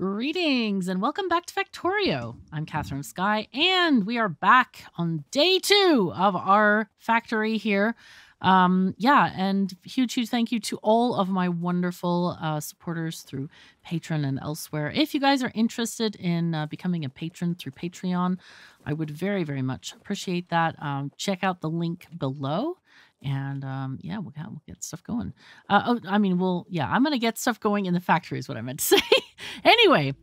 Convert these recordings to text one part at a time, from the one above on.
Greetings and welcome back to Factorio. I'm Katherine of Sky, and we are back on day two of our factory here. Yeah, and huge thank you to all of my wonderful supporters through Patreon and elsewhere. If you guys are interested in becoming a patron through Patreon, I would very, very much appreciate that. Check out the link below. And yeah, we'll get stuff going. I'm going to get stuff going in the factory is what I meant to say. Anyway,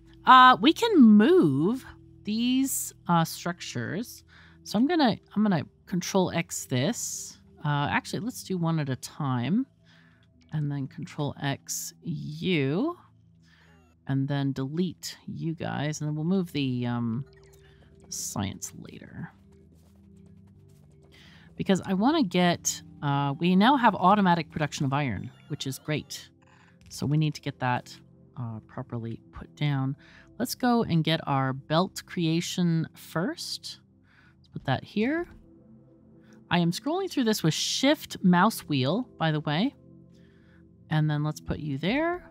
we can move these structures. So I'm gonna Control X this. Actually, let's do one at a time, and then Control X you, and then delete you guys, and then we'll move the science later because I want to get. We now have automatic production of iron, which is great. So we need to get that properly put down. Let's go and get our belt creation first. Let's put that here. I am scrolling through this with shift mouse wheel, by the way. And then let's put you there.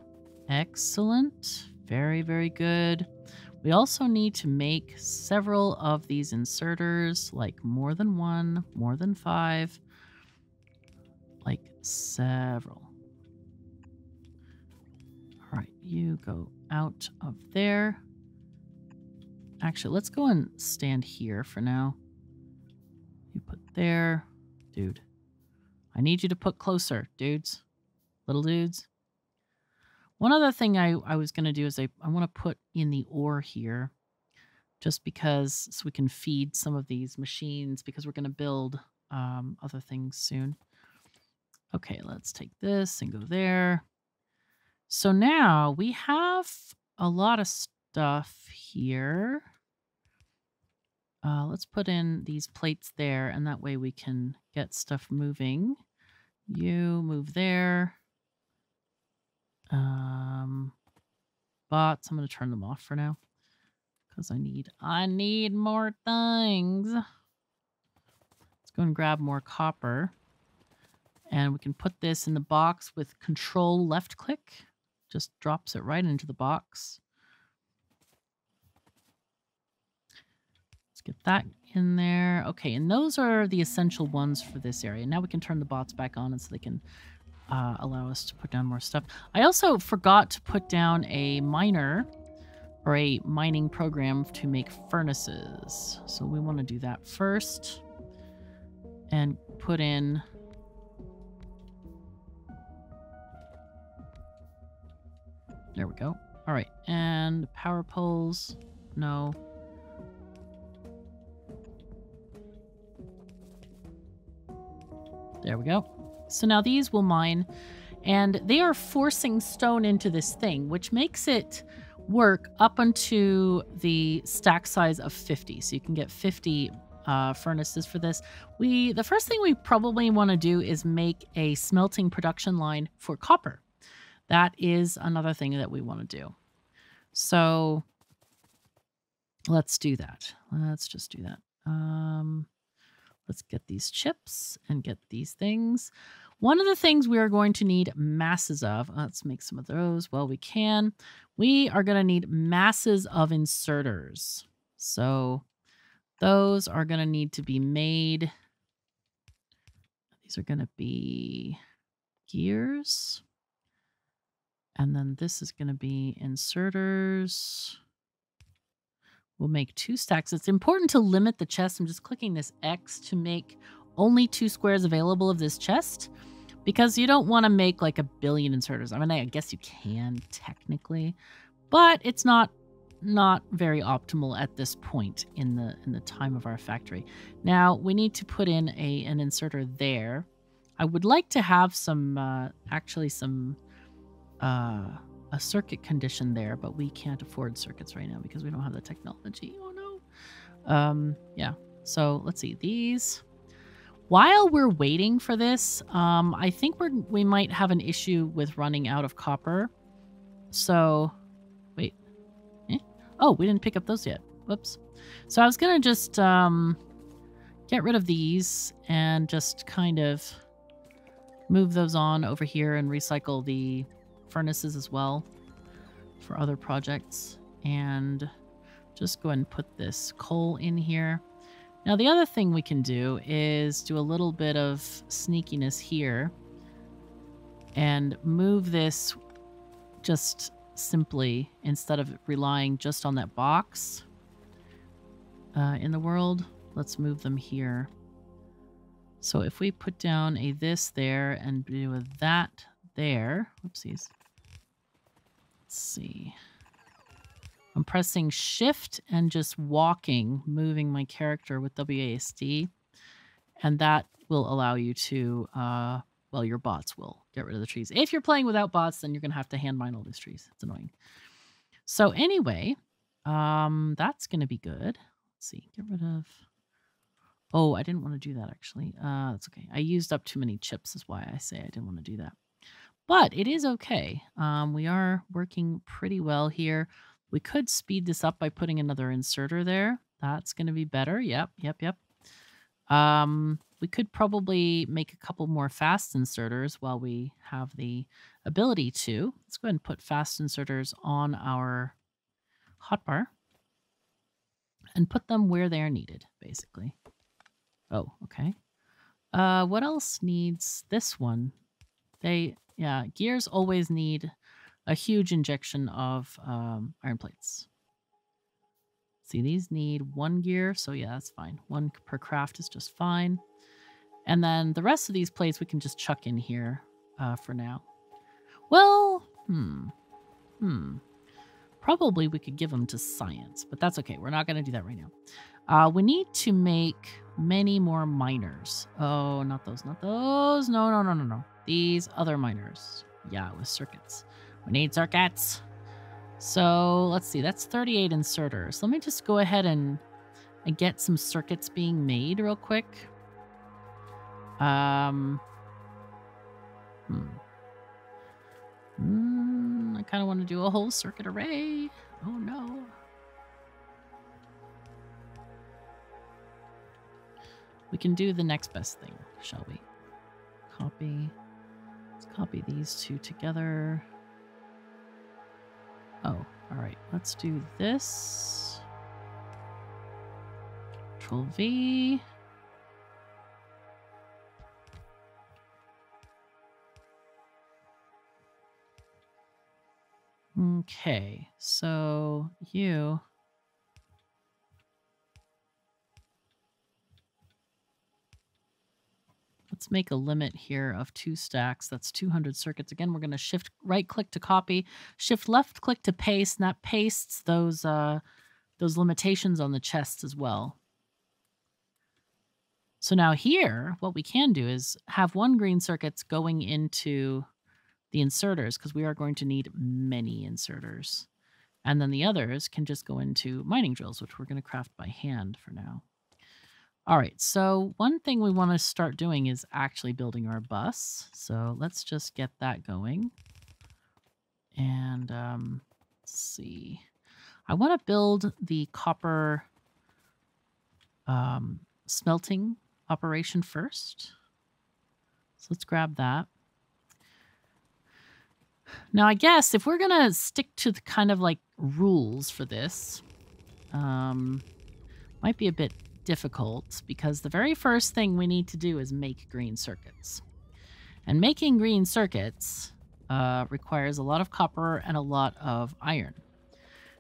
Excellent. Very, very good. We also need to make several of these inserters, like more than one, more than five. Like several. All right, you go out of there. Actually, let's go and stand here for now. You put there. Dude, I need you to put closer, dudes. Little dudes. One other thing I was going to do is I want to put in the ore here. Just because, so we can feed some of these machines. Because we're going to build other things soon. Okay, let's take this and go there. So now we have a lot of stuff here. Let's put in these plates there, and that way we can get stuff moving. You move there. Bots, I'm going to turn them off for now because I need more things. Let's go and grab more copper. And we can put this in the box with control left click. Just drops it right into the box. Let's get that in there. Okay, and those are the essential ones for this area. Now we can turn the bots back on and so they can allow us to put down more stuff. I also forgot to put down a miner or a mining program to make furnaces. So we want to do that first and put in... There we go. All right, and power poles, no. There we go. So now these will mine, and they are forcing stone into this thing, which makes it work up into the stack size of 50. So you can get 50 furnaces for this. The first thing we probably want to do is make a smelting production line for copper. That is another thing that we want to do. So let's do that. Let's just do that. Let's get these chips and get these things. One of the things we are going to need masses of, let's make some of those while we can. We are going to need masses of inserters. So those are going to need to be made. These are going to be gears. And then this is going to be inserters. We'll make two stacks. It's important to limit the chest. I'm just clicking this X to make only two squares available of this chest because you don't want to make like a billion inserters. I mean, I guess you can technically, but it's not very optimal at this point in the time of our factory. Now we need to put in an inserter there. I would like to have some, actually some, a circuit condition there, but we can't afford circuits right now because we don't have the technology. Oh no. Yeah. So let's see these. While we're waiting for this, I think we might have an issue with running out of copper. So wait. Oh, we didn't pick up those yet. Whoops. So I was gonna just get rid of these and just kind of move those on over here and recycle the furnaces as well. for other projects. And just go ahead and put this coal in here. Now, the other thing we can do is do a little bit of sneakiness here and move this just simply, instead of relying just on that box in the world, let's move them here. So if we put down a this there and do a that there, whoopsies, let's see. I'm pressing shift and just walking, moving my character with WASD. And that will allow you to, well, your bots will get rid of the trees. If you're playing without bots, then you're going to have to hand mine all these trees. It's annoying. So anyway, that's going to be good. Let's see, get rid of... Oh, I didn't want to do that, actually. That's okay. I used up too many chips is why I say I didn't want to do that. But it is okay. We are working pretty well here. We could speed this up by putting another inserter there. That's going to be better. Yep. We could probably make a couple more fast inserters while we have the ability to. Let's go ahead and put fast inserters on our hotbar and put them where they are needed, basically. Oh, okay. What else needs this one? Gears always need a huge injection of iron plates. See, these need one gear, so yeah, that's fine. One per craft is just fine. And then the rest of these plates we can just chuck in here for now. Well, probably we could give them to science, but that's okay. We're not going to do that right now. We need to make many more miners. Oh, not those. No. These other miners. Yeah, with circuits. We need circuits. So let's see, that's 38 inserters. Let me just go ahead and get some circuits being made real quick. I kind of want to do a whole circuit array. Oh no. We can do the next best thing, shall we? Copy. Let's copy these two together. Oh, all right. Let's do this. Control V. Okay, so you. Let's make a limit here of 2 stacks. That's 200 circuits. Again, we're going to shift right click to copy, shift left click to paste, and that pastes those limitations on the chest as well. So now here, what we can do is have 1 green circuit going into the inserters because we are going to need many inserters. And then the others can just go into mining drills, which we're going to craft by hand for now. All right, so one thing we want to start doing is actually building our bus. So let's just get that going. And let's see. I want to build the copper smelting operation first. So let's grab that. Now, I guess if we're going to stick to the kind of like rules for this, might be a bit difficult because the very first thing we need to do is make green circuits. And making green circuits requires a lot of copper and a lot of iron.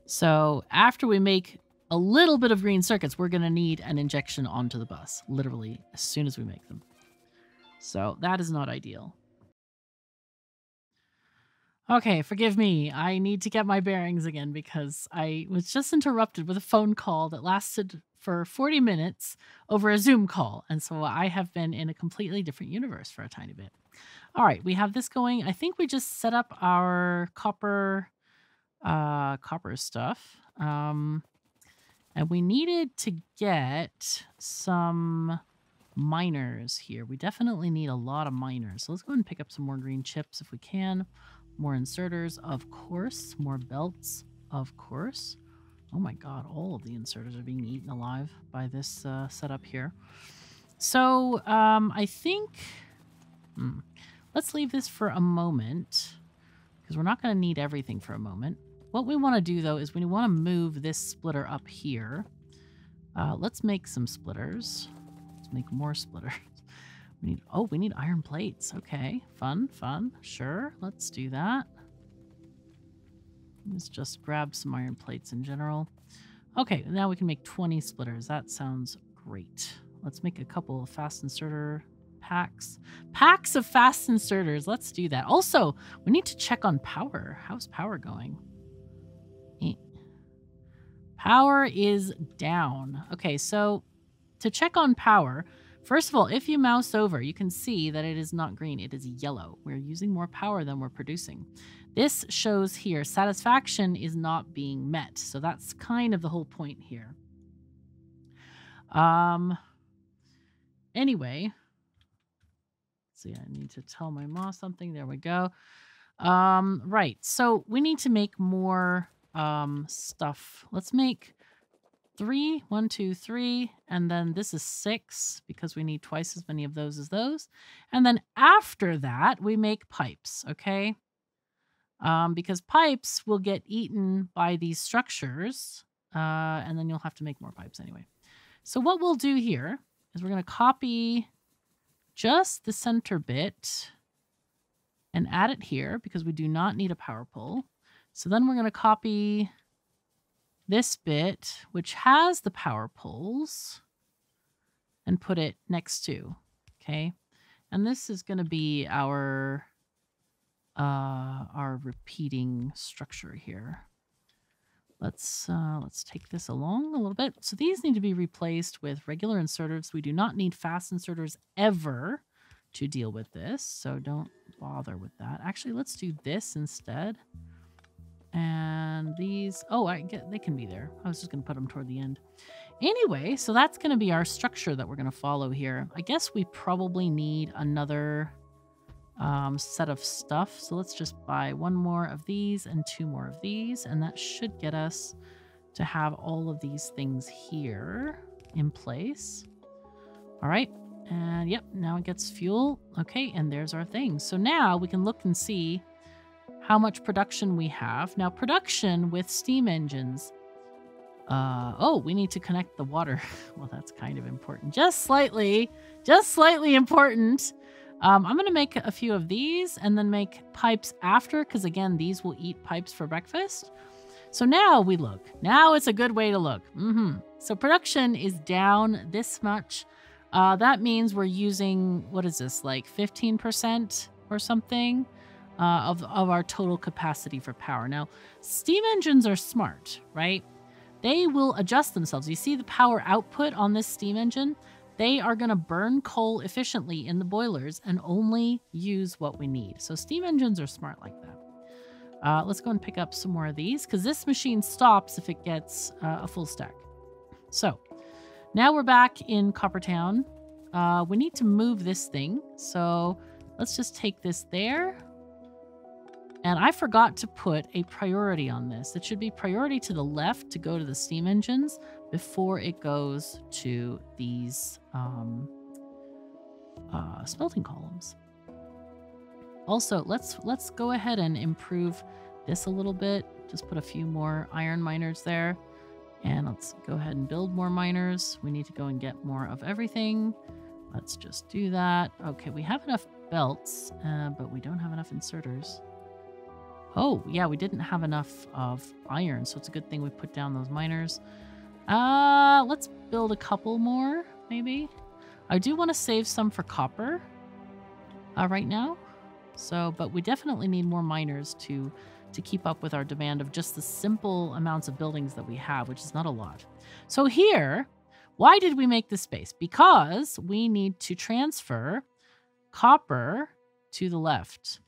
So after we make a little bit of green circuits, we're going to need an injection onto the bus, literally as soon as we make them. So that is not ideal. Okay, forgive me. I need to get my bearings again because I was just interrupted with a phone call that lasted for 40 minutes over a Zoom call. And so I have been in a completely different universe for a tiny bit. All right, we have this going. I think we just set up our copper, stuff. And we needed to get some miners here. We definitely need a lot of miners. So let's go ahead and pick up some more green chips if we can. More inserters, of course. More belts, of course. Oh my god, all of the inserters are being eaten alive by this setup here. So I think... let's leave this for a moment, because we're not going to need everything for a moment. What we want to do, though, is we want to move this splitter up here. Let's make some splitters. Let's make more splitters. We need, oh, we need iron plates. Okay, fun, fun. Sure, let's do that. Let's just grab some iron plates in general. Okay, now we can make 20 splitters. That sounds great. Let's make a couple of fast inserter packs. Packs of fast inserters. Let's do that. Also, we need to check on power. How's power going? Power is down. Okay, so to check on power, first of all, if you mouse over, you can see that it is not green. It is yellow. We're using more power than we're producing. This shows here satisfaction is not being met. So that's kind of the whole point here. Anyway, let's see, I need to tell my mom something. There we go. Right. So we need to make more stuff. Let's make 3, 1, 2, 3, and then this is 6 because we need twice as many of those as those. And then after that, we make pipes. Okay. Because pipes will get eaten by these structures, and then you'll have to make more pipes anyway. So what we'll do here is we're going to copy just the center bit and add it here because we do not need a power pole. So then we're going to copy this bit, which has the power poles, and put it next to, okay? And this is going to be our repeating structure here. Let's take this along a little bit. So these need to be replaced with regular inserters. We do not need fast inserters ever to deal with this, so don't bother with that. Actually, let's do this instead. And these, oh, I get they can be there. I was just going to put them toward the end. Anyway, so that's going to be our structure that we're going to follow here. I guess we probably need another set of stuff. So let's just buy 1 more of these and 2 more of these, and that should get us to have all of these things here in place. All right, and yep, now it gets fuel. Okay, and there's our thing. So now we can look and see how much production we have. Now production with steam engines. Oh, we need to connect the water. Well, that's kind of important. Just slightly important. I'm going to make a few of these and then make pipes after, because again, these will eat pipes for breakfast. So now we look. Now it's a good way to look. So production is down this much. That means we're using, what is this, like 15% or something of our total capacity for power. Now, steam engines are smart, right? They will adjust themselves. You see the power output on this steam engine? They are going to burn coal efficiently in the boilers and only use what we need. So steam engines are smart like that. Let's go and pick up some more of these, because this machine stops if it gets a full stack. So now we're back in Coppertown. We need to move this thing. So let's just take this there. And I forgot to put a priority on this. It should be priority to the left to go to the steam engines before it goes to these smelting columns. Also, let's go ahead and improve this a little bit. Just put a few more iron miners there. And let's go ahead and build more miners. We need to go and get more of everything. Let's just do that. Okay, we have enough belts, but we don't have enough inserters. Oh, yeah, we didn't have enough of iron, so it's a good thing we put down those miners. Let's build a couple more, maybe. I do want to save some for copper right now. So, but we definitely need more miners to keep up with our demand of just the simple amounts of buildings that we have, which is not a lot. So here, why did we make this space? Because we need to transfer copper to the left.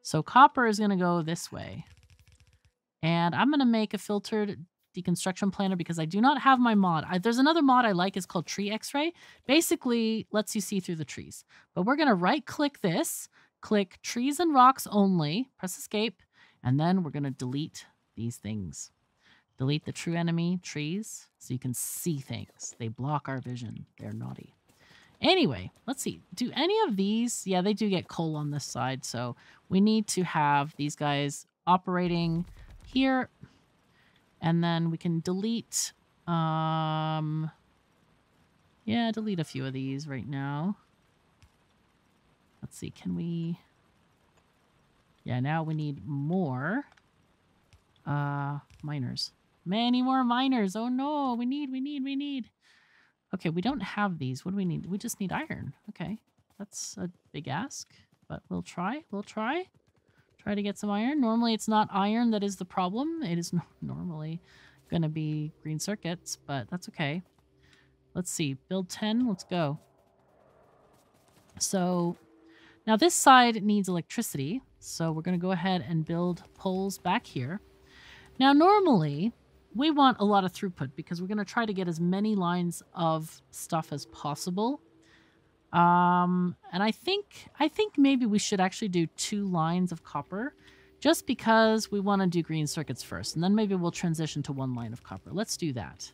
So copper is going to go this way. And I'm going to make a filtered deconstruction planner because I do not have my mod. There's another mod I like. It's called Tree X-Ray. Basically, lets you see through the trees. But we're going to right-click this, click Trees and Rocks Only, press Escape, and then we're going to delete these things. Delete the true enemy, trees, so you can see things. They block our vision. They're naughty. Anyway, let's see. Do any of these... Yeah, they do get coal on this side, so we need to have these guys operating here. And then we can delete, yeah, delete a few of these right now. Let's see, can we, yeah, now we need more, miners. Many more miners. Oh no, we need. Okay, we don't have these. What do we need? We just need iron. Okay, that's a big ask, but we'll try. Try to get some iron. Normally it's not iron that is the problem. It is normally going to be green circuits, but that's okay. Let's see. Build 10. Let's go. So now this side needs electricity. So we're going to go ahead and build poles back here. Now normally we want a lot of throughput because we're going to try to get as many lines of stuff as possible. And I think maybe we should actually do 2 lines of copper just because we want to do green circuits first, and then maybe we'll transition to 1 line of copper. Let's do that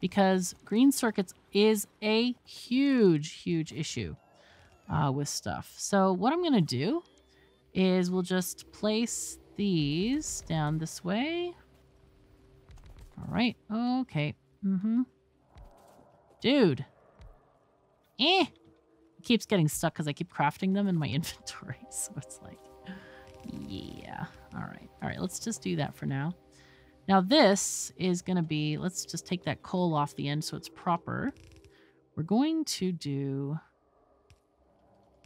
because green circuits is a huge issue with stuff. So what I'm going to do is we'll just place these down this way. All right. Okay. Dude. It keeps getting stuck because I keep crafting them in my inventory. So it's like, yeah. All right. All right. Let's just do that for now. Now this is going to be, let's just take that coal off the end so it's proper. We're going to do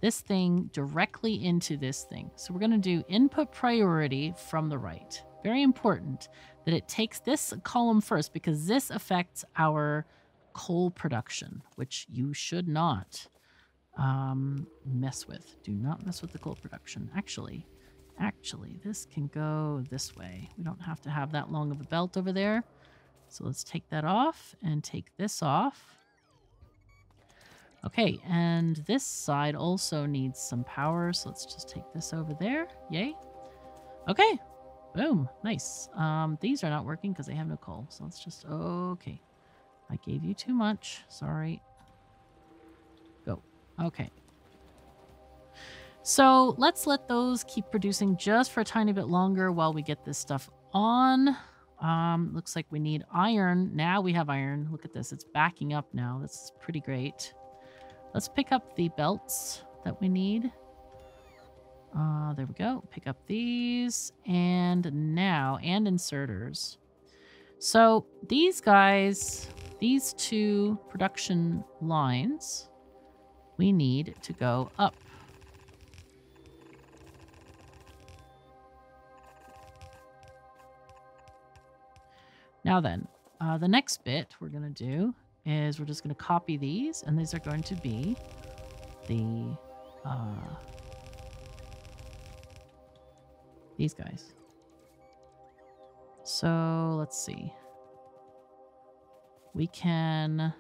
this thing directly into this thing. So we're going to do input priority from the right. Very important that it takes this column first because this affects our coal production, which you should not mess with. Do not mess with the coal production. Actually, this can go this way. We don't have to have that long of a belt over there. So let's take that off and take this off. Okay, and this side also needs some power. So let's just take this over there. Yay. Okay. Boom. Nice. These are not working because they have no coal. So let's just, okay. I gave you too much. Sorry. Okay. So let's let those keep producing just for a tiny bit longer while we get this stuff on. Looks like we need iron. Now we have iron. Look at this. It's backing up now. This is pretty great. Let's pick up the belts that we need. There we go. Pick up these. And now, and inserters. So these guys, these 2 production lines, we need to go up. Now then, the next bit we're going to do is we're just going to copy these, and these are going to be the these guys. So let's see. We can...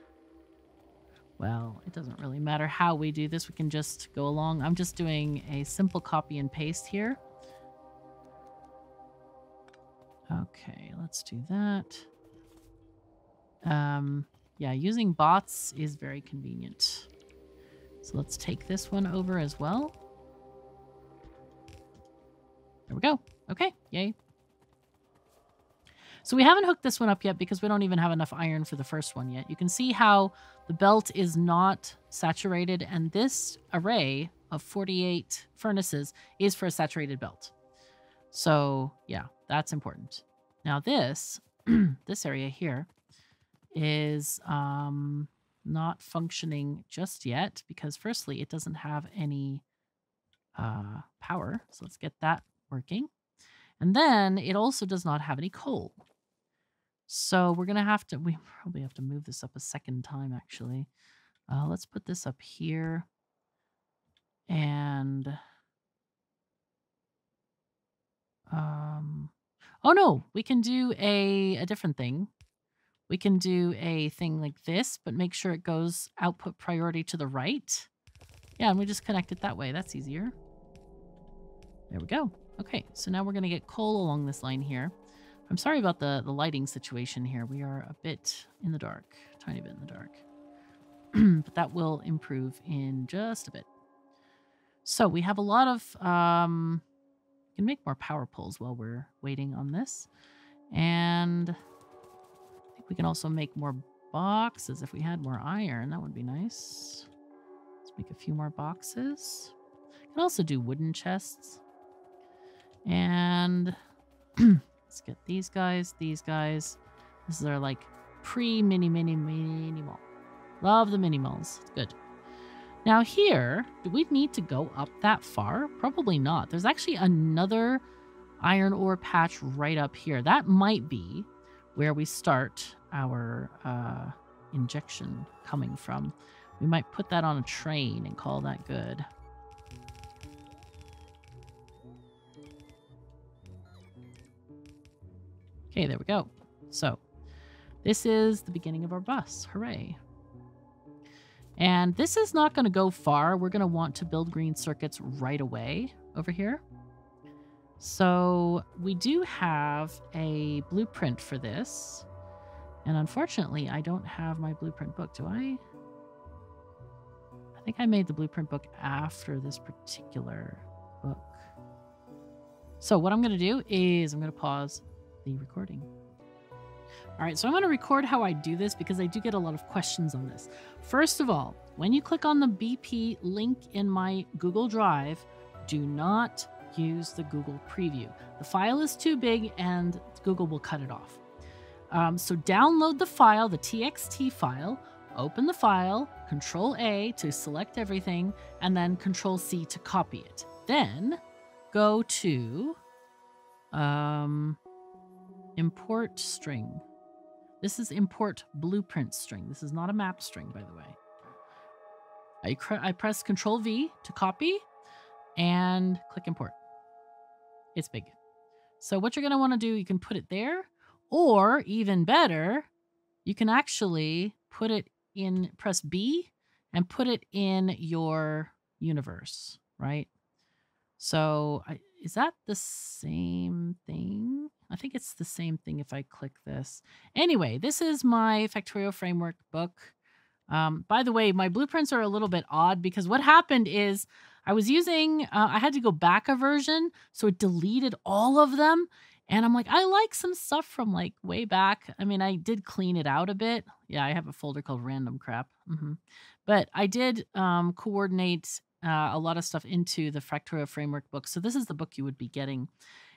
Well, it doesn't really matter how we do this. We can just go along. I'm just doing a simple copy and paste here. Okay, let's do that. Yeah, using bots is very convenient. So let's take this one over as well. There we go. Okay, yay. So we haven't hooked this one up yet because we don't even have enough iron for the first one yet. You can see how the belt is not saturated, and this array of 48 furnaces is for a saturated belt. So yeah, that's important. Now this, this area here is not functioning just yet because firstly, it doesn't have any power. So let's get that working. And then it also does not have any coal. So we're going to have to, we probably have to move this up a second time, actually. Let's put this up here. And, oh no, we can do a different thing. We can do a thing like this, but make sure it goes output priority to the right. Yeah, and we just connect it that way. That's easier. There we go. Okay, so now we're going to get coal along this line here. I'm sorry about the lighting situation here. We are a bit in the dark, a tiny bit in the dark. But that will improve in just a bit. So we have a lot of can make more power poles while we're waiting on this. And I think we can also make more boxes. If we had more iron, that would be nice. Let's make a few more boxes. I can also do wooden chests. And let's get these guys, This is our like pre-mini-mini-mini-mall. Love the mini-malls. It's good. Now here, do we need to go up that far? Probably not. There's actually another iron ore patch right up here. That might be where we start our injection coming from. We might put that on a train and call that good. Okay, there we go. So this is the beginning of our bus. Hooray. And this is not going to go far. We're going to want to build green circuits right away over here. So we do have a blueprint for this. And unfortunately, I don't have my blueprint book. Do I? I think I made the blueprint book after this particular book. So what I'm going to do is I'm going to pause the recording. All right, so I'm going to record how I do this because I do get a lot of questions on this. First of all, when you click on the BP link in my Google Drive, do not use the Google Preview. The file is too big and Google will cut it off. So download the file, the TXT file, open the file, Control A to select everything, and then Control C to copy it. Then go to import string. This is import blueprint string. This is not a map string, by the way. I press Control V to copy and click import. It's big. So what you're going to want to do, you can put it there, or even better, you can actually put it in, press B and put it in your universe, right? So is that the same thing? I think it's the same thing if I click this. Anyway, this is my Factorio framework book. By the way, my blueprints are a little bit odd because what happened is I was using, I had to go back a version, so it deleted all of them. And I'm like, I like some stuff from like way back. I mean, I did clean it out a bit. Yeah, I have a folder called random crap. But I did coordinate a lot of stuff into the Factorio framework book. So this is the book you would be getting.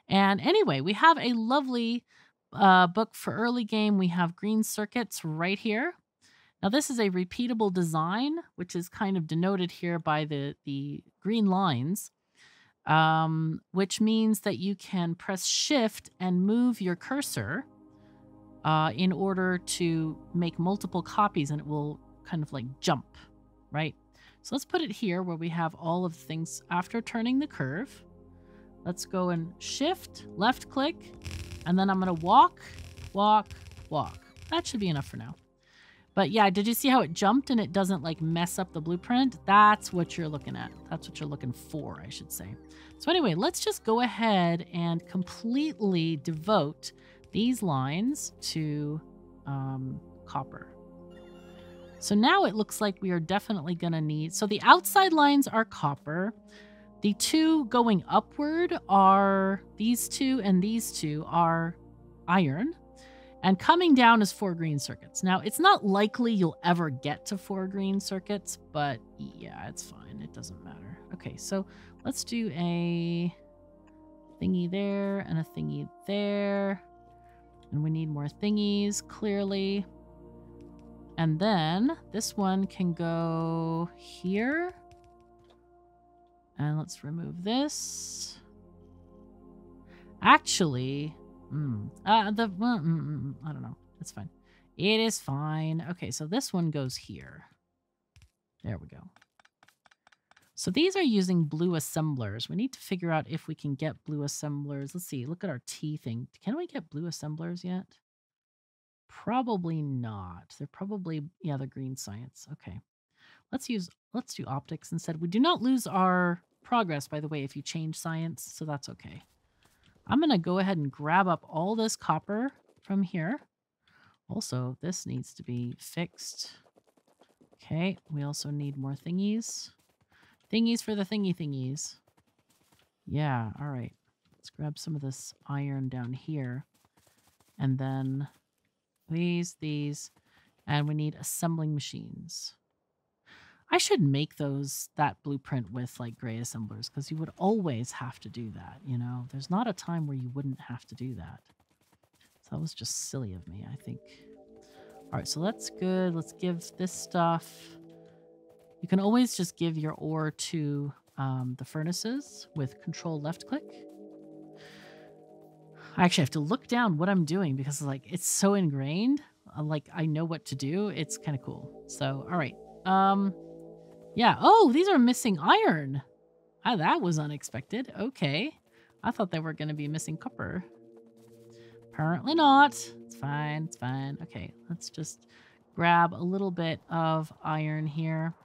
And anyway, we have a lovely book for early game. We have green circuits right here. Now, this is a repeatable design, which is kind of denoted here by the green lines, which means that you can press shift and move your cursor in order to make multiple copies, and it will kind of like jump, right? So let's put it here where we have all of the things after turning the curve. Let's go and shift, left click, and then I'm going to walk, walk, walk. That should be enough for now. But yeah, did you see how it jumped and it doesn't like mess up the blueprint? That's what you're looking at. That's what you're looking for, I should say. So anyway, let's just go ahead and completely devote these lines to copper. So now it looks like we are definitely going to need... So the outside lines are copper. The two going upward are these two, and these two are iron. And coming down is 4 green circuits. Now, it's not likely you'll ever get to 4 green circuits, but yeah, it's fine. It doesn't matter. Okay, so let's do a thingy there and a thingy there. And we need more thingies, clearly. And then this one can go here. And let's remove this. Actually, I don't know. It's fine. It is fine. Okay, so this one goes here. There we go. So these are using blue assemblers. We need to figure out if we can get blue assemblers. Let's see. Look at our T thing. Can we get blue assemblers yet? Probably not. They're probably, yeah, they're green science. Okay. Let's do optics instead. We do not lose our progress, by the way, if you change science, so that's okay. I'm going to go ahead and grab up all this copper from here. Also, this needs to be fixed. Okay, we also need more thingies. Thingies for the thingy thingies. Yeah, all right. Let's grab some of this iron down here. And then these. And we need assembling machines. I should make that blueprint with like gray assemblers, because you would always have to do that, you know? There's not a time where you wouldn't have to do that. So that was just silly of me, I think. All right, so that's good. Let's give this stuff. You can always just give your ore to the furnaces with control left click. I actually have to look down what I'm doing because like it's so ingrained. Like I know what to do. It's kind of cool. So, all right. Yeah. Oh, these are missing iron. Ah, that was unexpected. Okay. I thought they were going to be missing copper. Apparently not. It's fine. It's fine. Okay. Let's just grab a little bit of iron here.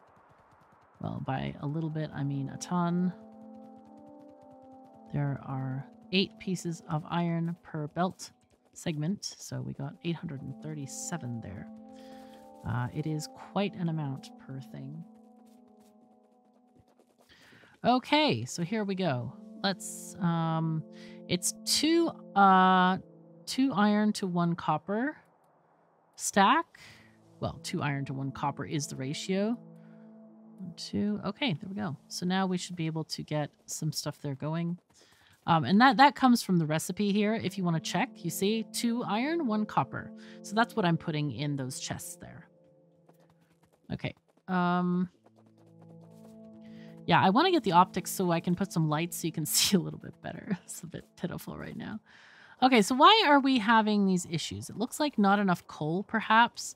Well, by a little bit, I mean a ton. There are 8 pieces of iron per belt segment. So we got 837 there. It is quite an amount per thing. Okay, so here we go. Let's, it's two iron to 1 copper stack. Well, 2 iron to 1 copper is the ratio. 2, okay, there we go. So now we should be able to get some stuff there going. And that comes from the recipe here. If you want to check, you see 2 iron, 1 copper. So that's what I'm putting in those chests there. Okay. Yeah, I want to get the optics so I can put some lights so you can see a little bit better. It's a bit pitiful right now. Okay, so why are we having these issues? It looks like not enough coal, perhaps.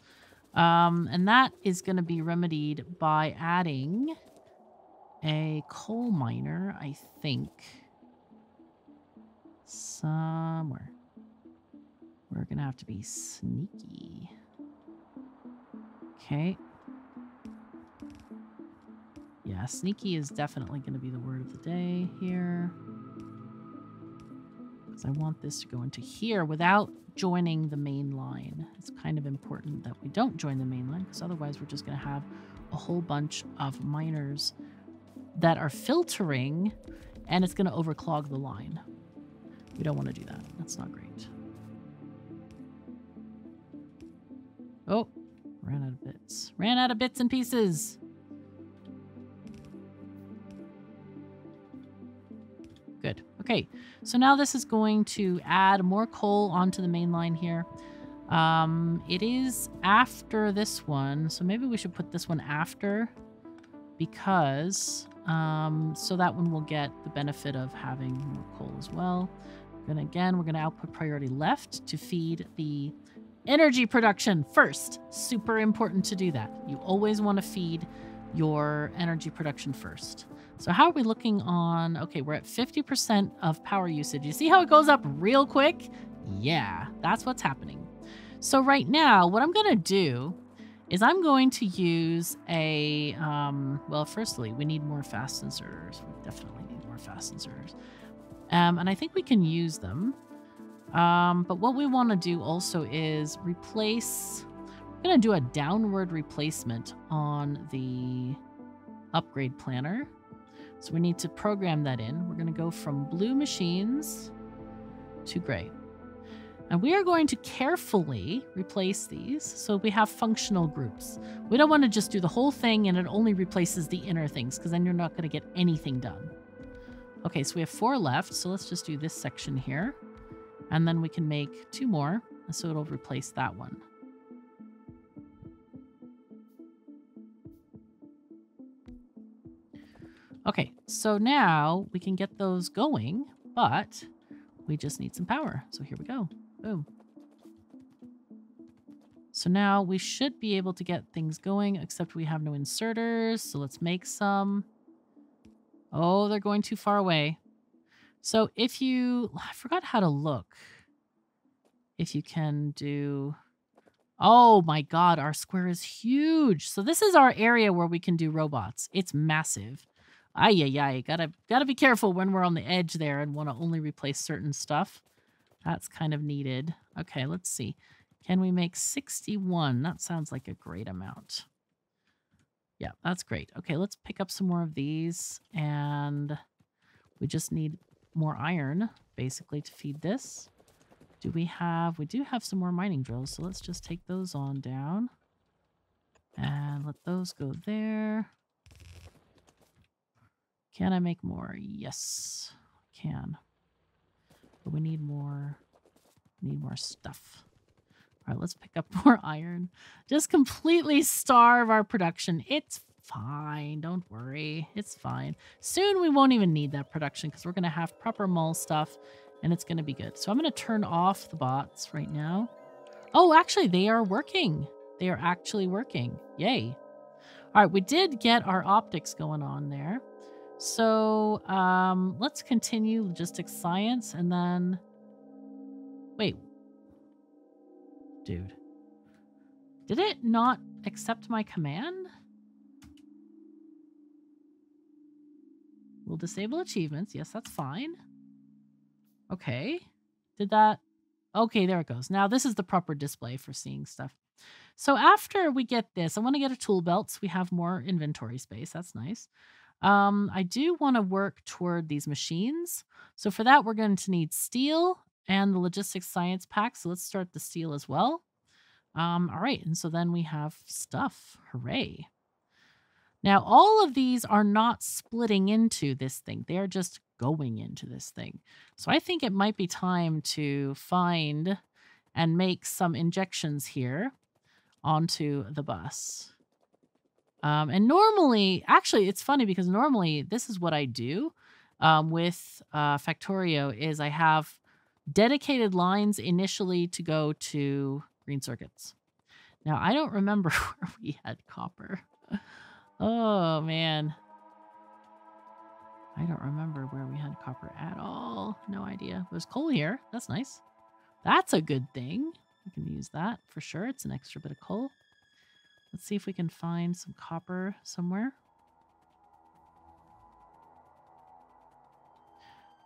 And that is going to be remedied by adding a coal miner, I think. Somewhere. We're going to have to be sneaky. Okay. Yeah, sneaky is definitely going to be the word of the day here. Because I want this to go into here without joining the main line. It's kind of important that we don't join the main line, because otherwise we're just going to have a whole bunch of miners that are filtering, and it's going to overclog the line. We don't want to do that. That's not great. Oh, ran out of bits. Ran out of bits and pieces. Good. Okay, so now this is going to add more coal onto the main line here. It is after this one, so maybe we should put this one after, because so that one will get the benefit of having more coal as well. And again, we're going to output priority left to feed the energy production first. Super important to do that. You always want to feed your energy production first. So how are we looking on? Okay, we're at 50% of power usage. You see how it goes up real quick? Yeah, that's what's happening. So right now, what I'm going to do is I'm going to use a, well, firstly, we need more fast inserters. We definitely need more fast inserters. And I think we can use them. But what we want to do also is replace. I'm going to do a downward replacement on the upgrade planner. So we need to program that in. We're going to go from blue machines to gray. And we are going to carefully replace these so we have functional groups. We don't want to just do the whole thing and it only replaces the inner things, because then you're not going to get anything done. Okay, so we have 4 left. So let's just do this section here. And then we can make 2 more. So it'll replace that one. Okay, so now we can get those going, but we just need some power. So here we go. Boom. So now we should be able to get things going, except we have no inserters. So let's make some. Oh, they're going too far away. So if you, I forgot how to look. If you can do, oh my God, our square is huge. So this is our area where we can do robots. It's massive. Ay, ay, ay, gotta be careful when we're on the edge there and want to only replace certain stuff. That's kind of needed. Okay, let's see. Can we make 61? That sounds like a great amount. Yeah, that's great. Okay, let's pick up some more of these. And we just need more iron, basically, to feed this. Do we have... We do have some more mining drills, so let's just take those on down. And let those go there. Can I make more? Yes, I can. But we need more... stuff. All right, let's pick up more iron. Just completely starve our production. It's fine. Don't worry. It's fine. Soon we won't even need that production because we're going to have proper mull stuff and it's going to be good. So I'm going to turn off the bots right now. Oh, actually, they are working. They are actually working. Yay. All right, we did get our optics going on there. So let's continue logistics science and then... Wait. Dude. Did it not accept my command? We'll disable achievements. Yes, that's fine. Okay. Did that... Okay, there it goes. Now, this is the proper display for seeing stuff. So after we get this, I want to get a tool belt so we have more inventory space. That's nice. I do want to work toward these machines. So for that, we're going to need steel... and the logistics science pack. So let's start the steel as well. All right. And so then we have stuff. Hooray. Now, all of these are not splitting into this thing. They are just going into this thing. So I think it might be time to find and make some injections here onto the bus. And normally, actually, it's funny because normally this is what I do with Factorio is I have dedicated lines initially to go to green circuits. Now, I don't remember where we had copper. Oh, man. I don't remember where we had copper at all. No idea. There's coal here. That's nice. That's a good thing. We can use that for sure. It's an extra bit of coal. Let's see if we can find some copper somewhere.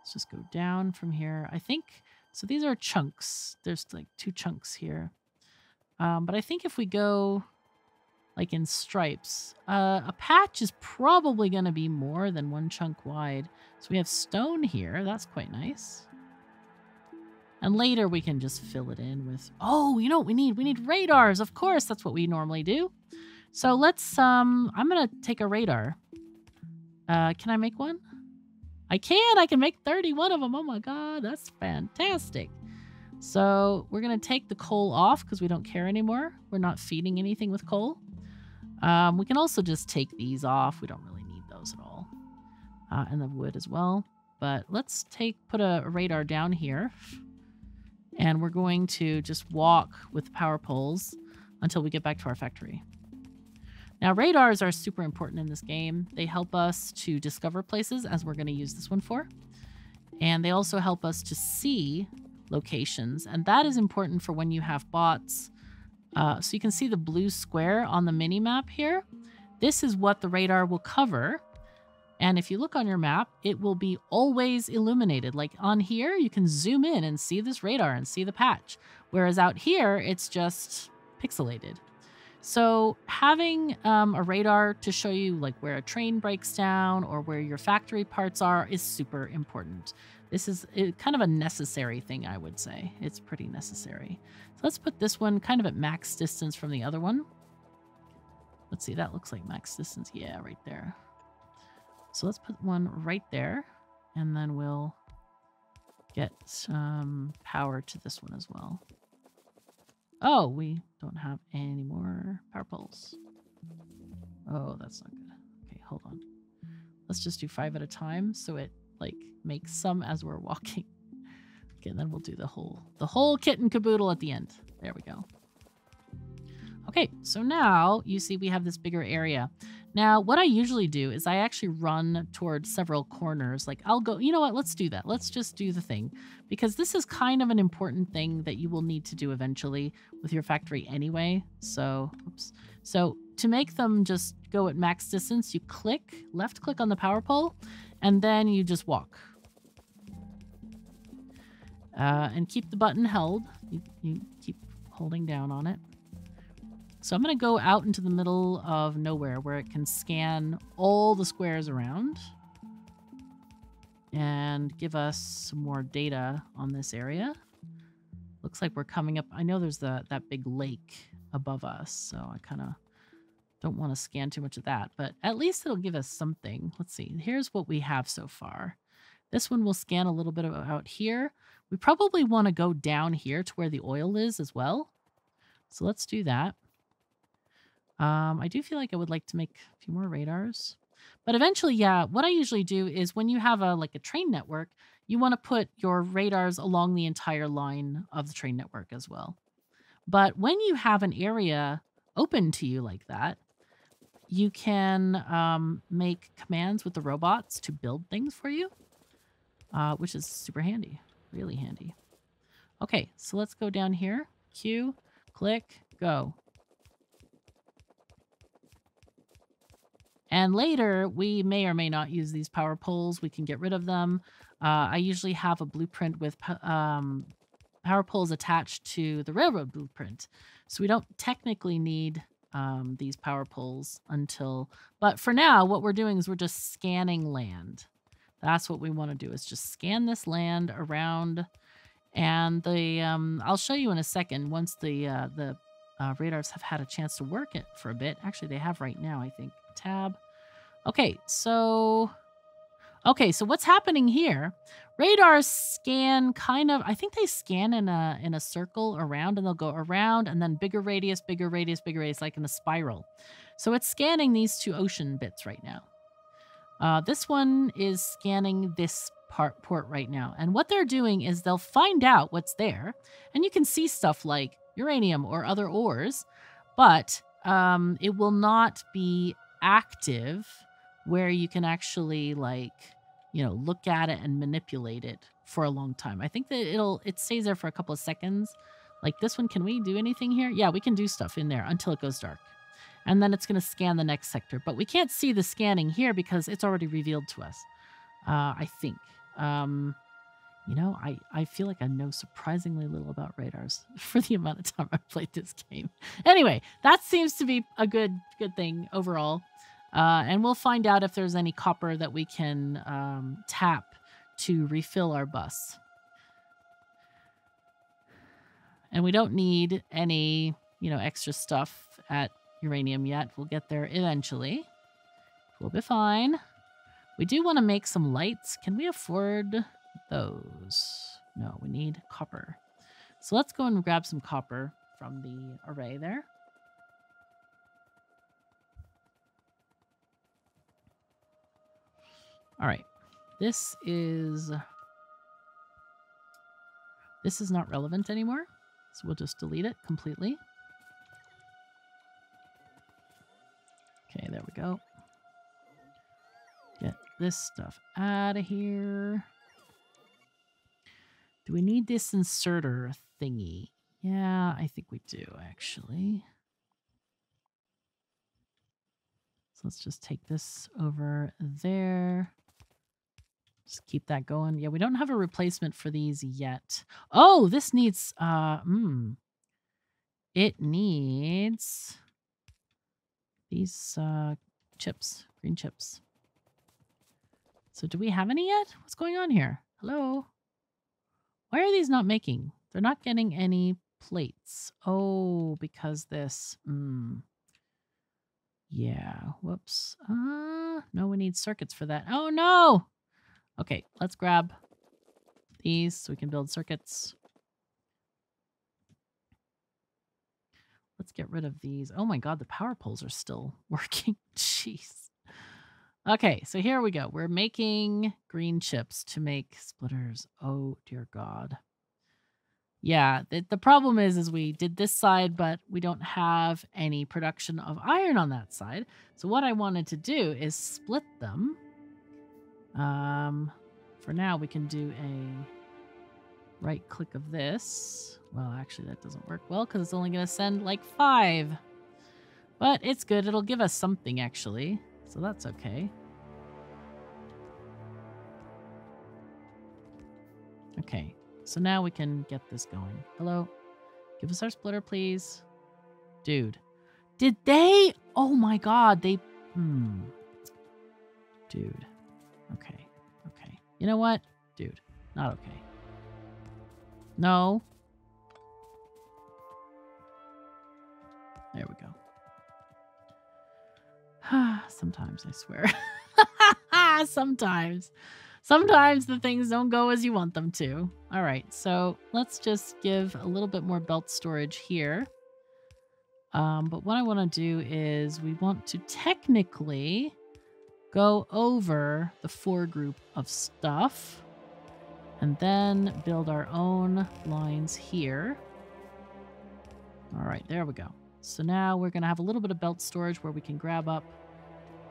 Let's just go down from here. I think, so these are chunks. There's like two chunks here. But I think if we go like in stripes, a patch is probably going to be more than one chunk wide. So we have stone here. That's quite nice. And later we can just fill it in with, oh, you know what we need? We need radars. Of course, that's what we normally do. So let's, I'm going to take a radar. Can I make one? I can make 31 of them. Oh my God, that's fantastic. So we're going to take the coal off because we don't care anymore. We're not feeding anything with coal. We can also just take these off. We don't really need those at all. And the wood as well. But let's put a radar down here. And we're going to just walk with power poles until we get back to our factory. Now, radars are super important in this game. They help us to discover places, as we're going to use this one for. And they also help us to see locations. And that is important for when you have bots. So you can see the blue square on the mini map here. This is what the radar will cover. And if you look on your map, it will be always illuminated. Like on here, you can zoom in and see this radar and see the patch. Whereas out here, it's just pixelated. So having a radar to show you like where a train breaks down or where your factory parts are is super important. This is kind of a necessary thing, I would say. It's pretty necessary. So let's put this one kind of at max distance from the other one. Let's see, that looks like max distance. Yeah, right there. So let's put one right there and then we'll get some power to this one as well. Oh, we don't have any more power poles. Oh, that's not good. Okay, hold on. Let's just do 5 at a time so it like makes some as we're walking. Okay, and then we'll do the whole kit and caboodle at the end. There we go. Okay, so now you see we have this bigger area. Now, what I usually do is I actually run towards several corners. Like, I'll go, you know what, let's do that. Let's just do the thing. Because this is kind of an important thing that you will need to do eventually with your factory anyway. So, oops. So to make them just go at max distance, you left click on the power pole, and then you just walk. And keep the button held. You keep holding down on it. So I'm going to go out into the middle of nowhere where it can scan all the squares around. and give us some more data on this area. Looks like we're coming up. I know there's that big lake above us, so I kind of don't want to scan too much of that, but at least it'll give us something. Let's see. Here's what we have so far. This one will scan a little bit out here. We probably want to go down here to where the oil is as well. So let's do that. I do feel like I would like to make a few more radars. But eventually, yeah, what I usually do is when you have like a train network, you want to put your radars along the entire line of the train network as well. But when you have an area open to you like that, you can make commands with the robots to build things for you, which is super handy, really handy. Okay, so let's go down here. Q, click, go. And later, we may or may not use these power poles. We can get rid of them. I usually have a blueprint with power poles attached to the railroad blueprint. So we don't technically need these power poles until... But for now, what we're doing is we're just scanning land. That's what we want to do, is just scan this land around. And the I'll show you in a second once the radars have had a chance to work it for a bit. Actually, they have right now, I think. Tab. Okay, so what's happening here? Radars scan kind of, I think they scan in a circle around, and they'll go around and then bigger radius, bigger radius, bigger radius, like in a spiral. So it's scanning these two ocean bits right now. This one is scanning this port right now. And what they're doing is they'll find out what's there, and you can see stuff like uranium or other ores, but it will not be active where you can actually, like, you know, look at it and manipulate it for a long time. I think that it stays there for a couple of seconds. Like this one, can we do anything here? Yeah, we can do stuff in there until it goes dark. And then it's going to scan the next sector. But we can't see the scanning here because it's already revealed to us, I think. You know, I feel like I know surprisingly little about radars for the amount of time I've played this game. Anyway, that seems to be a good thing overall. And we'll find out if there's any copper that we can tap to refill our bus. And we don't need any, you know, extra stuff at uranium yet. We'll get there eventually. We'll be fine. We do want to make some lights. Can we afford... those? No, we need copper. So let's go and grab some copper from the array there. All right. This is not relevant anymore. So we'll just delete it completely. Okay, there we go. Get this stuff out of here. Do we need this inserter thingy? Yeah, I think we do, actually. So let's just take this over there. Just keep that going. Yeah, we don't have a replacement for these yet. Oh, this needs... it needs... these chips, green chips. So do we have any yet? What's going on here? Hello? Why are these not making? They're not getting any plates. Oh, because this. Yeah. Whoops. No, we need circuits for that. Oh, no. Okay, let's grab these so we can build circuits. Let's get rid of these. Oh, my God. The power poles are still working. Jeez. Okay, so here we go. We're making green chips to make splitters. Oh, dear God. Yeah, the problem is we did this side, but we don't have any production of iron on that side. So what I wanted to do is split them. For now, we can do a right click of this. Well, actually, that doesn't work well because it's only going to send like 5. But it's good. It'll give us something, actually. So that's okay. Okay, so now we can get this going. Hello? Give us our splitter, please. Dude. Did they? Oh my God, they... Dude. Okay, okay. You know what? Dude, not okay. No. There we go. Sometimes, I swear. Sometimes. Sometimes the things don't go as you want them to. All right, so let's just give a little bit more belt storage here. But what I want to do is we want to technically go over the four group of stuff and then build our own lines here. All right, there we go. So now we're going to have a little bit of belt storage where we can grab up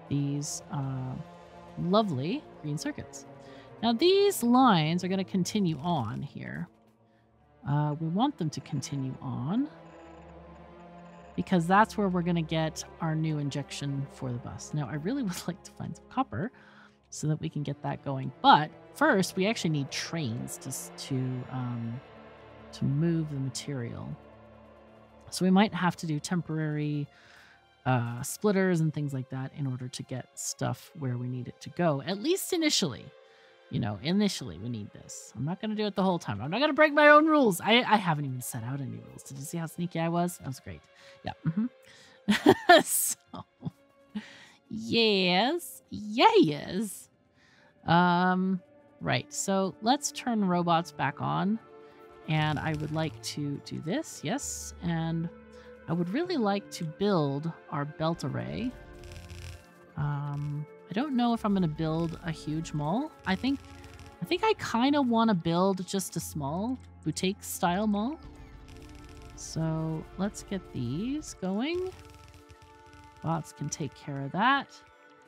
these lovely green circuits. Now these lines are going to continue on here. We want them to continue on because that's where we're going to get our new injection for the bus. Now I really would like to find some copper so that we can get that going. But first we actually need trains to move the material. So we might have to do temporary splitters and things like that in order to get stuff where we need it to go. At least initially. You know, initially we need this. I'm not going to do it the whole time. I'm not going to break my own rules. I haven't even set out any rules. Did you see how sneaky I was? That was great. Yeah. Mm-hmm. So, yes. Yes. Right. So let's turn robots back on. And I would like to do this, yes. And I would really like to build our belt array. I don't know if I'm going to build a huge mall. I think I kind of want to build just a small boutique style mall. So let's get these going. Bots can take care of that.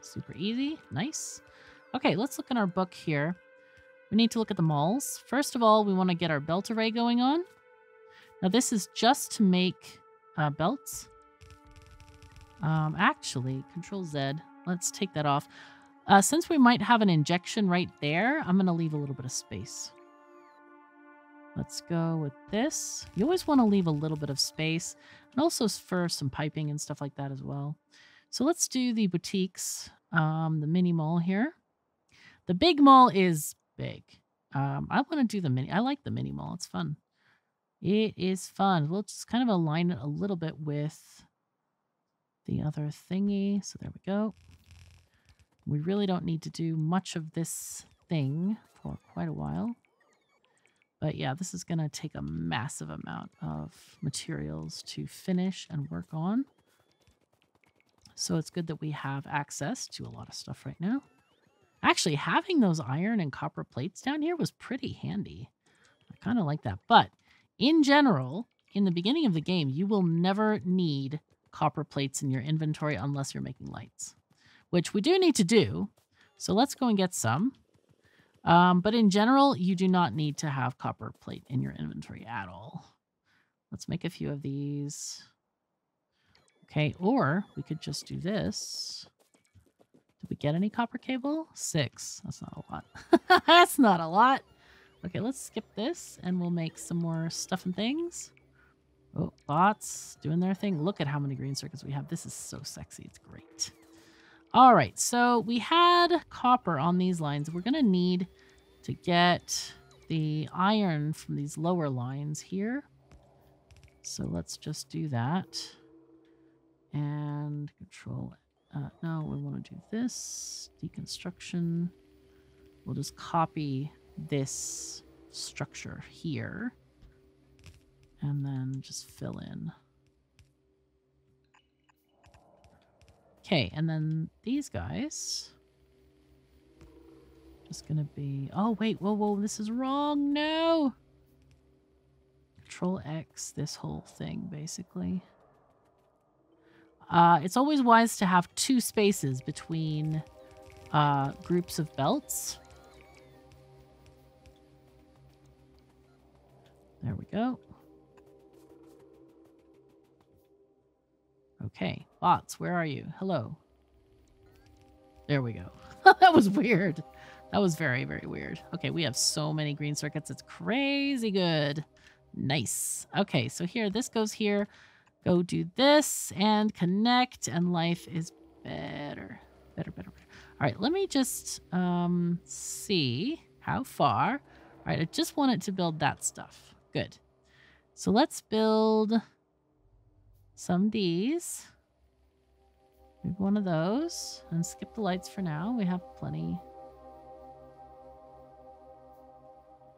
Super easy. Nice. Okay, let's look in our book here. We need to look at the malls. First of all, we want to get our belt array going on. Now this is just to make belts. Actually, Control Z. Let's take that off. Since we might have an injection right there, I'm going to leave a little bit of space. Let's go with this. You always want to leave a little bit of space. And also for some piping and stuff like that as well. So let's do the boutiques. The mini mall here. The big mall is... big. I want to do the mini. I like the mini mall. It's fun. It is fun. We'll just kind of align it a little bit with the other thingy. So there we go. We really don't need to do much of this thing for quite a while. But yeah, this is going to take a massive amount of materials to finish and work on. So it's good that we have access to a lot of stuff right now. Actually, having those iron and copper plates down here was pretty handy. I kind of like that. But in general, in the beginning of the game, you will never need copper plates in your inventory unless you're making lights, which we do need to do. So let's go and get some. But in general, you do not need to have copper plate in your inventory at all. Let's make a few of these. Okay, or we could just do this. Did we get any copper cable? 6. That's not a lot. That's not a lot. Okay, let's skip this and we'll make some more stuff and things. Oh, bots doing their thing. Look at how many green circuits we have. This is so sexy. It's great. All right, so we had copper on these lines. We're going to need to get the iron from these lower lines here. So let's just do that. And control it. No, we want to do this. Deconstruction. We'll just copy this structure here. And then just fill in. Okay, and then these guys. Just gonna be... oh, wait. Whoa, whoa. This is wrong. No! Control X this whole thing, basically. It's always wise to have 2 spaces between groups of belts. There we go. Okay, bots, where are you? Hello. There we go. That was weird. That was very, very weird. Okay, we have so many green circuits. It's crazy good. Nice. Okay, so here, this goes here. Go do this and connect, and life is better. Better. All right, let me just see. How far? All right, I just want it to build that stuff. Good. So let's build some of these. Maybe one of those. And skip the lights for now. We have plenty.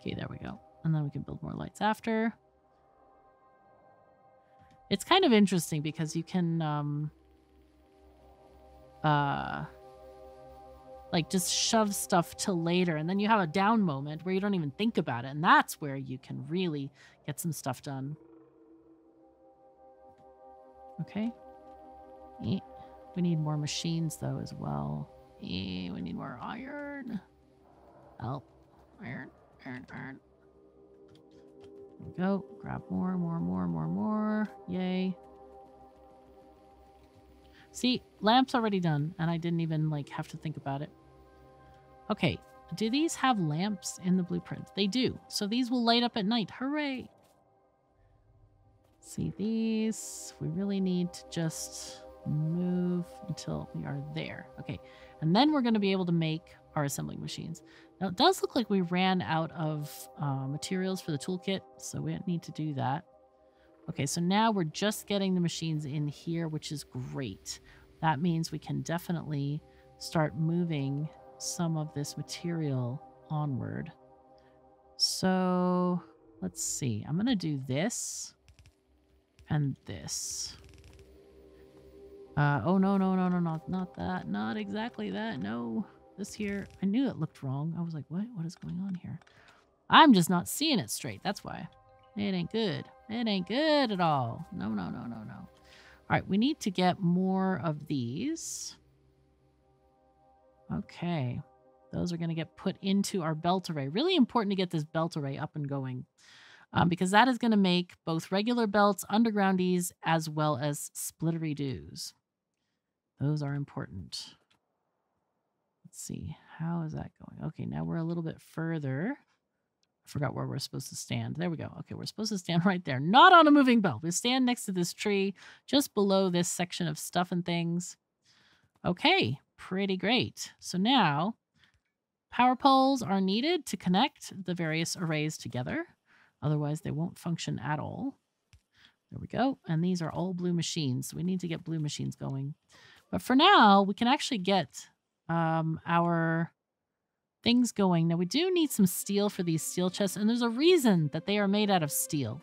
Okay, there we go. And then we can build more lights after. It's kind of interesting because you can like just shove stuff till later, and then you have a down moment where you don't even think about it, and that's where you can really get some stuff done. Okay. We need more machines though as well. We need more iron. Help. Iron, iron, iron. There we go. Grab more, more. Yay. See, lamp's already done, and I didn't even like have to think about it. Okay, do these have lamps in the blueprint? They do. So these will light up at night. Hooray. See these. We really need to just move until we are there. Okay, and then we're going to be able to make our assembling machines. Now, it does look like we ran out of materials for the toolkit, so we don't need to do that. Okay, so now we're just getting the machines in here, which is great. That means we can definitely start moving some of this material onward. So let's see. I'm going to do this and this. Oh, no, not that. Not exactly that. No. This here, I knew it looked wrong. I was like, what? What is going on here? I'm just not seeing it straight. That's why. It ain't good. It ain't good at all. No. All right, we need to get more of these. Okay. Those are going to get put into our belt array. Really important to get this belt array up and going. Because that is going to make both regular belts, undergroundies, as well as splittery-doos. Those are important. Let's see, how is that going? Okay, now we're a little bit further. I forgot where we're supposed to stand. There we go. Okay, we're supposed to stand right there. Not on a moving belt. We stand next to this tree, just below this section of stuff and things. Okay, pretty great. So now, power poles are needed to connect the various arrays together. Otherwise, they won't function at all. There we go. And these are all blue machines. So we need to get blue machines going. But for now, we can actually get our things going. Now we do need some steel for these steel chests, and there's a reason that they are made out of steel.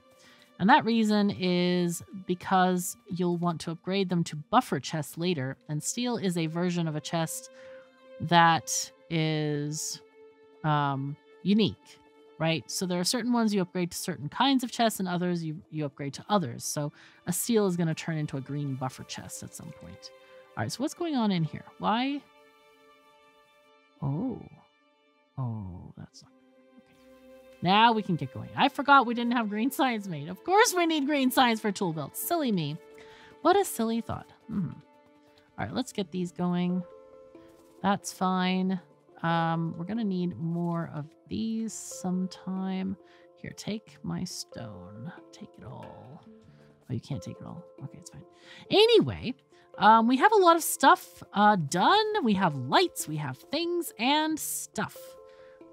And that reason is because you'll want to upgrade them to buffer chests later, and steel is a version of a chest that is unique, right? So there are certain ones you upgrade to certain kinds of chests, and others you upgrade to others. So a steel is going to turn into a green buffer chest at some point. All right, so what's going on in here? Why? Oh, that's not good. Okay. Now we can get going. I forgot we didn't have green science made. Of course we need green science for tool belts. Silly me. What a silly thought. All right, let's get these going. That's fine. We're going to need more of these sometime. Here, take my stone. Take it all. Oh, you can't take it all. Okay, it's fine. Anyway, we have a lot of stuff done. We have lights, we have things, and stuff.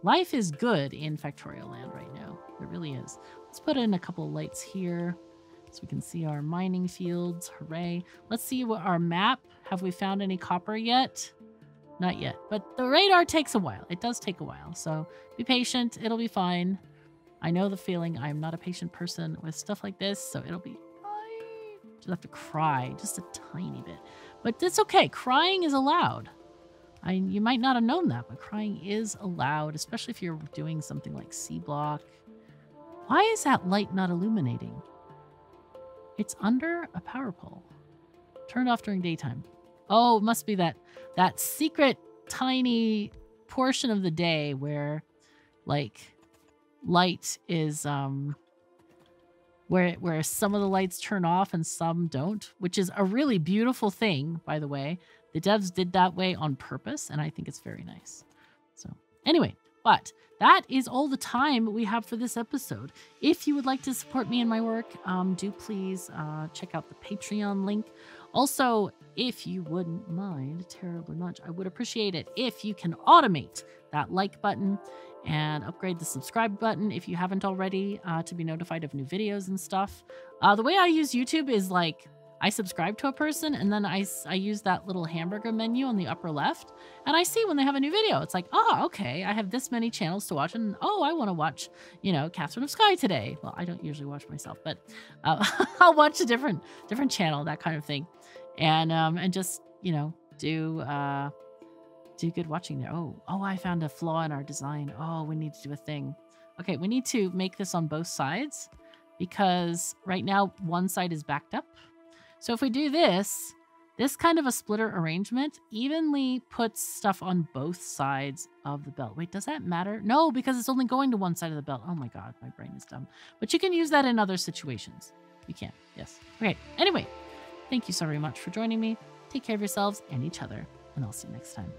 Life is good in Factorio Land right now. It really is. Let's put in a couple lights here so we can see our mining fields. Hooray. Let's see what our map. Have we found any copper yet? Not yet. But the radar takes a while. It does take a while. So be patient. It'll be fine. I know the feeling. I'm not a patient person with stuff like this, so it'll be... You'll have to cry just a tiny bit, but that's okay. Crying is allowed. You might not have known that, but crying is allowed, especially if you're doing something like C block. Why is that light not illuminating? It's under a power pole. Turned off during daytime. Oh, it must be that secret tiny portion of the day where like light is where some of the lights turn off and some don't, which is a really beautiful thing, by the way. The devs did that way on purpose, and I think it's very nice. So anyway, but that is all the time we have for this episode. If you would like to support me in my work, do please check out the Patreon link. Also, if you wouldn't mind terribly much, I would appreciate it if you can automate that like button. and upgrade the subscribe button if you haven't already to be notified of new videos and stuff. The way I use YouTube is like I subscribe to a person and then I use that little hamburger menu on the upper left and I see when they have a new video. It's like, oh, okay, I have this many channels to watch and oh, I want to watch, you know, Katherine of Sky today. Well, I don't usually watch myself, but I'll watch a different channel, that kind of thing. And just, you know, do good watching there. Oh, I found a flaw in our design. Oh, we need to do a thing. Okay, we need to make this on both sides because right now one side is backed up. So if we do this, this kind of a splitter arrangement evenly puts stuff on both sides of the belt. Wait, does that matter? No, because it's only going to one side of the belt. Oh my God, my brain is dumb. But you can use that in other situations. You can, yes. Okay, anyway, thank you so very much for joining me. Take care of yourselves and each other, and I'll see you next time.